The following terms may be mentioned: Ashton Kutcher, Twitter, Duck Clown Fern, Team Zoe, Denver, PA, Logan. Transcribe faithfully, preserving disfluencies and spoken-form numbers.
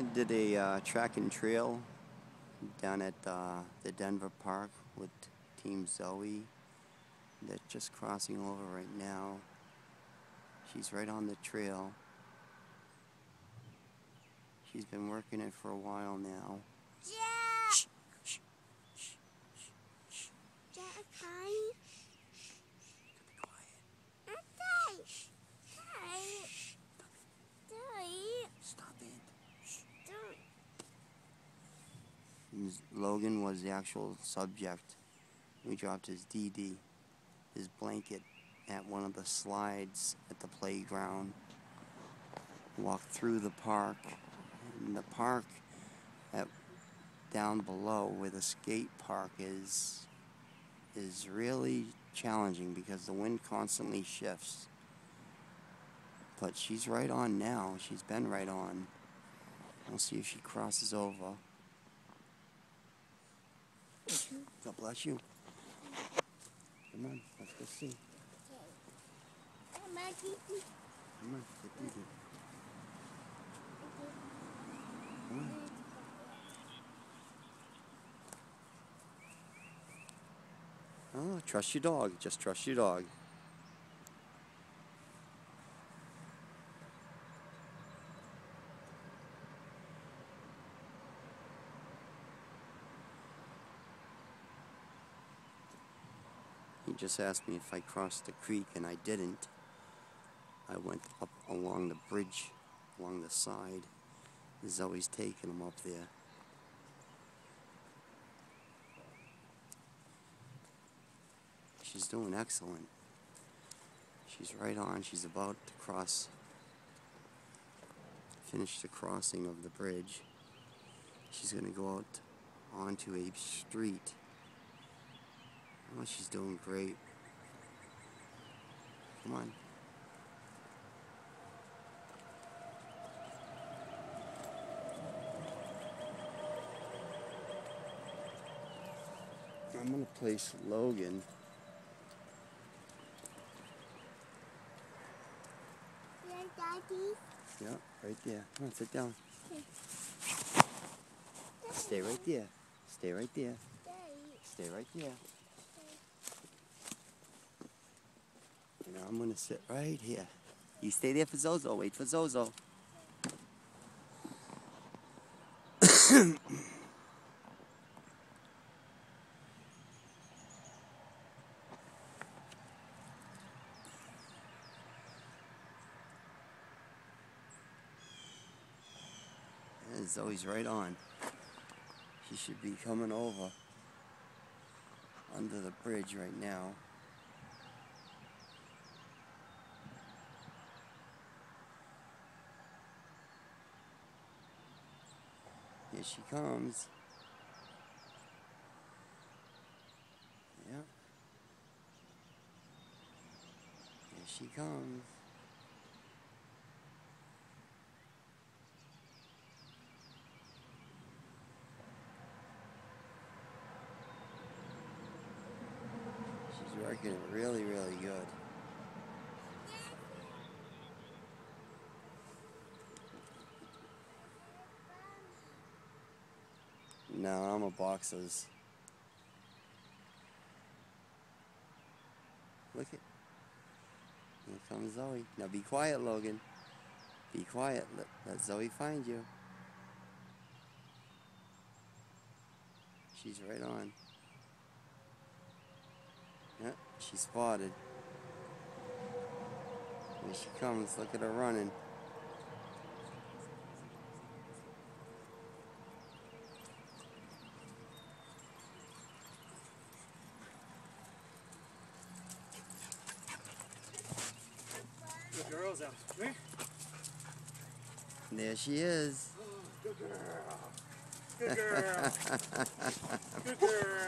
I did a uh, track and trail down at uh, the Denver Park with Team Zoe. They're just crossing over right now. She's right on the trail. She's been working it for a while now. Yeah. Shh, shh, shh, shh, shh. Yeah, okay. Logan was the actual subject. We dropped his D D, his blanket, at one of the slides at the playground. Walked through the park. In the park, at down below where the skate park is, is really challenging because the wind constantly shifts. But she's right on now. She's been right on. We'll see if she crosses over. God bless you. Come on, let's go see. Come on, Titi. Come on, Titi. Come on. Oh, trust your dog. Just trust your dog. He just asked me if I crossed the creek, and I didn't. I went up along the bridge, along the side. Zoe's taking him up there. She's doing excellent. She's right on. She's about to cross, finish the crossing of the bridge. She's going to go out onto a street. Oh, she's doing great. Come on. I'm gonna place Logan. Yeah, Daddy. Yeah, right there. Come on, sit down. Okay. Stay right there. Stay right there. Stay, Stay right there. Now I'm gonna sit right here. You stay there for Zozo. Wait for Zozo. And Zoe's right on. She should be coming over under the bridge right now. Here she comes. Yeah. Here she comes. She's working it really, really good. No, I'm a boxers. Look it. Here comes Zoe. Now be quiet, Logan. Be quiet. Let, let Zoe find you. She's right on. Yeah, she's spotted. Here she comes. Look at her running. Girls out. Come here. There she is. Good girl. Good girl. Good girl.